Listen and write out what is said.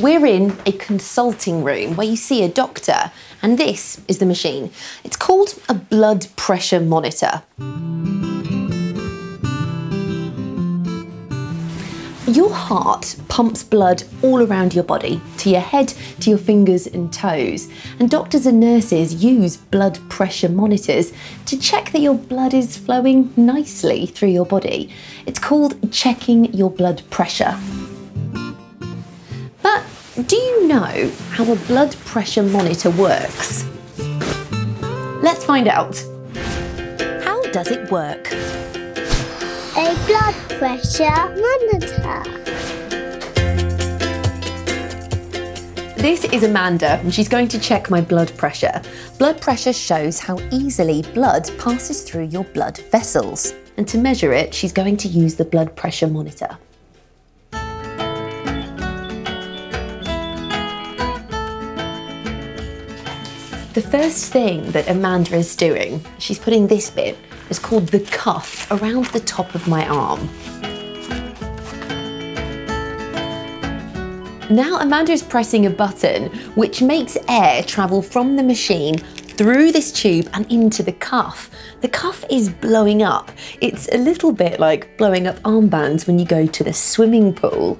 We're in a consulting room where you see a doctor, and this is the machine. It's called a blood pressure monitor. Your heart pumps blood all around your body, to your head, to your fingers and toes. And doctors and nurses use blood pressure monitors to check that your blood is flowing nicely through your body. It's called checking your blood pressure. But do you know how a blood pressure monitor works? Let's find out. How does it work? A blood pressure monitor. This is Amanda, and she's going to check my blood pressure. Blood pressure shows how easily blood passes through your blood vessels. And to measure it, she's going to use the blood pressure monitor. The first thing that Amanda is doing, she's putting this bit, it's called the cuff, around the top of my arm. Now Amanda is pressing a button which makes air travel from the machine through this tube and into the cuff. The cuff is blowing up. It's a little bit like blowing up armbands when you go to the swimming pool.